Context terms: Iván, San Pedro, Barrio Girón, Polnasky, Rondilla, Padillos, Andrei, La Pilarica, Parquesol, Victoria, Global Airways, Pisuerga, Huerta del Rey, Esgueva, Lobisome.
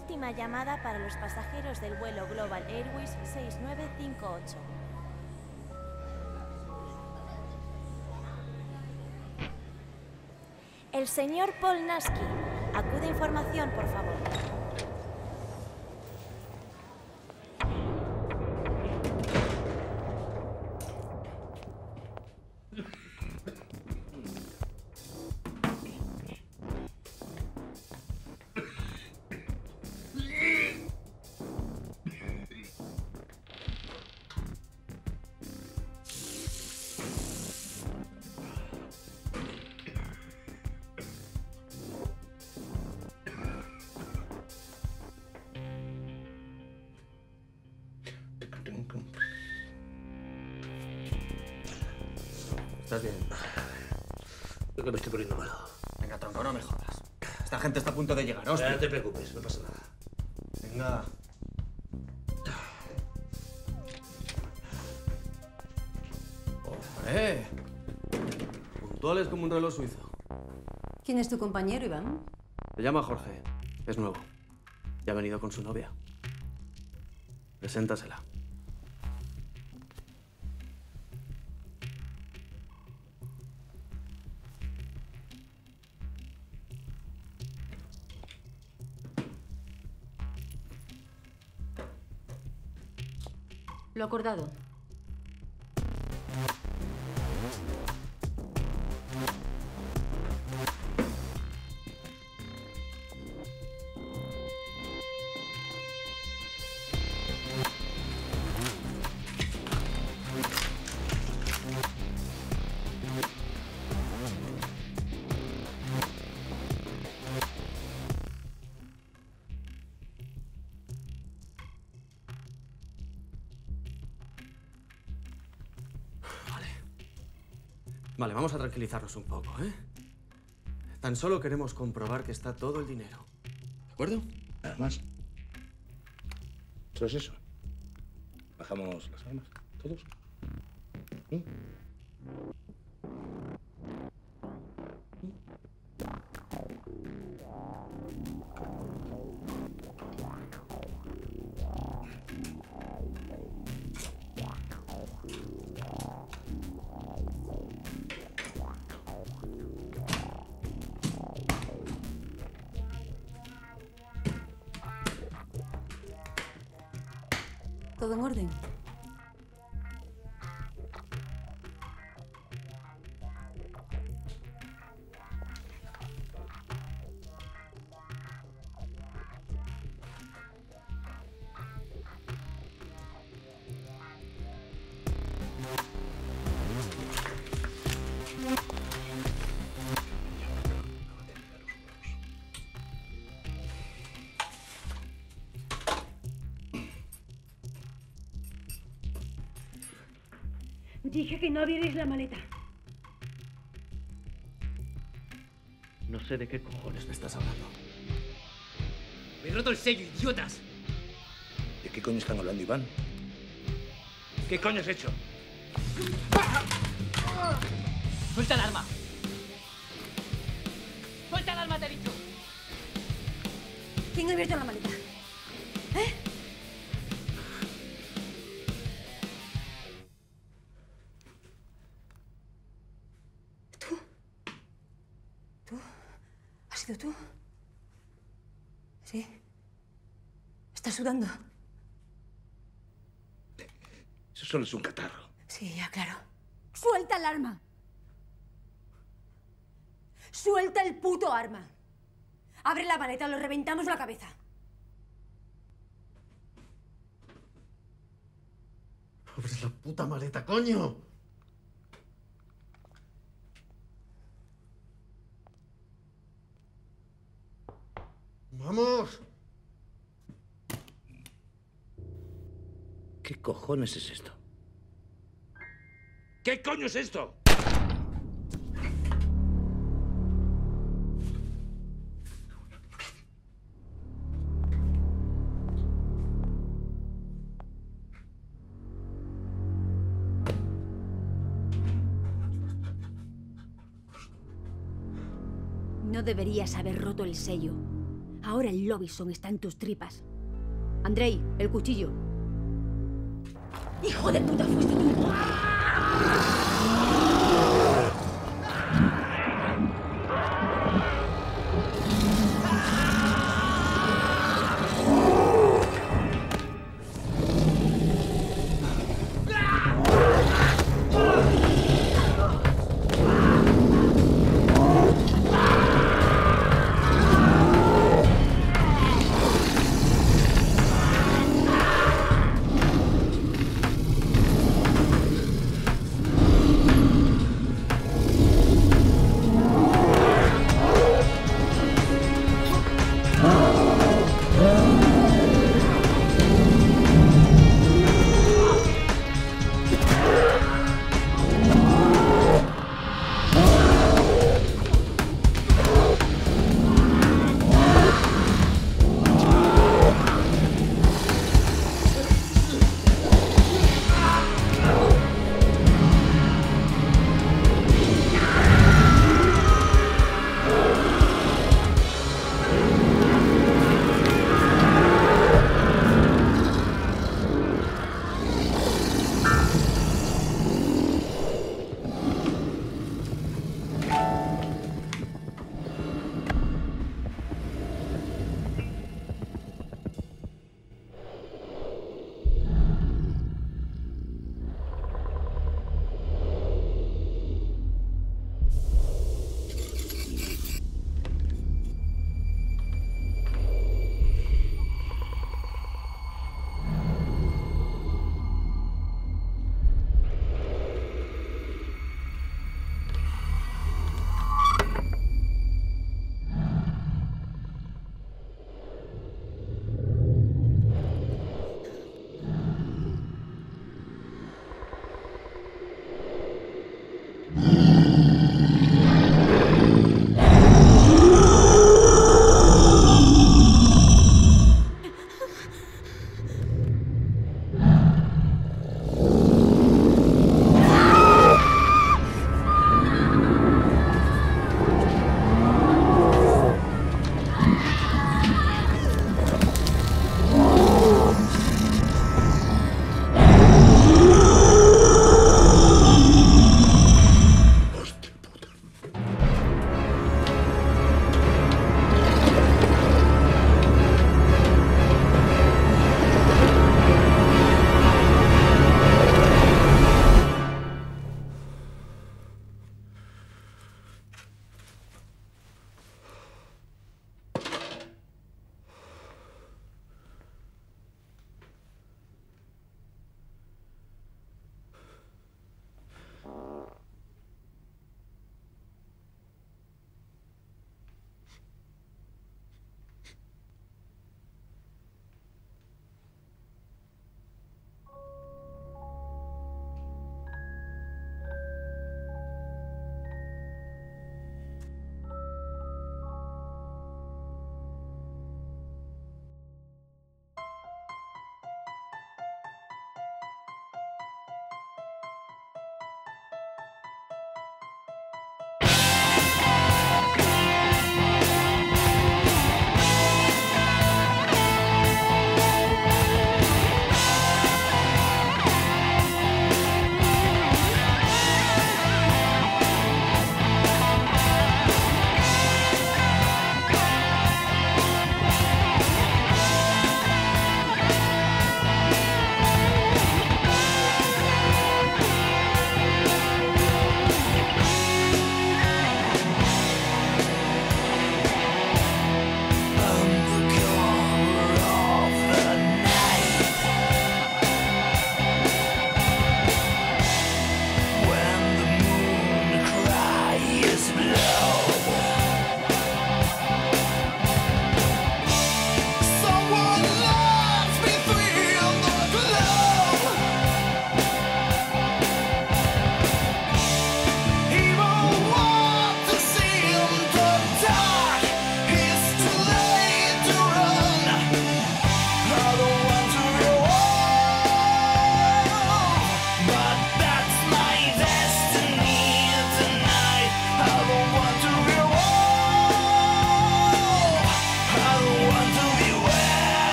Última llamada para los pasajeros del vuelo Global Airways 6958. El señor Polnasky. Acude información, por favor. Estás bien. Creo que me estoy poniendo malo. Venga, tronco, no me jodas. Esta gente está a punto de llegar, hostia. No te preocupes, no pasa nada. Venga. ¡Hombre! Puntuales como un reloj suizo. ¿Quién es tu compañero, Iván? Se llama Jorge. Es nuevo. Ya ha venido con su novia. Preséntasela. Lo acordado. Vale, vamos a tranquilizarnos un poco, ¿eh? Tan solo queremos comprobar que está todo el dinero. ¿De acuerdo? Nada más. Eso es eso. Bajamos las armas, todos. ¿Mm? ¿Todo en orden? Dije que no abrierais la maleta. No sé de qué cojones me estás hablando. ¡Me he roto el sello, idiotas! ¿De qué coño están hablando, Iván? ¿Qué coño has hecho? ¡Suelta el arma! ¡Suelta el arma, te he dicho! ¿Quién ha abierto la maleta? ¿Eh? ¿Has sido tú? Sí. Estás sudando. Eso solo es un catarro. Sí, ya, claro. ¡Suelta el arma! ¡Suelta el puto arma! Abre la maleta, lo reventamos la cabeza. ¡Abre la puta maleta, coño! ¡Vamos! ¿Qué cojones es esto? ¿Qué coño es esto? No deberías haber roto el sello. Ahora el Lobison está en tus tripas. Andrei, el cuchillo. ¡Hijo de puta, fuiste tú!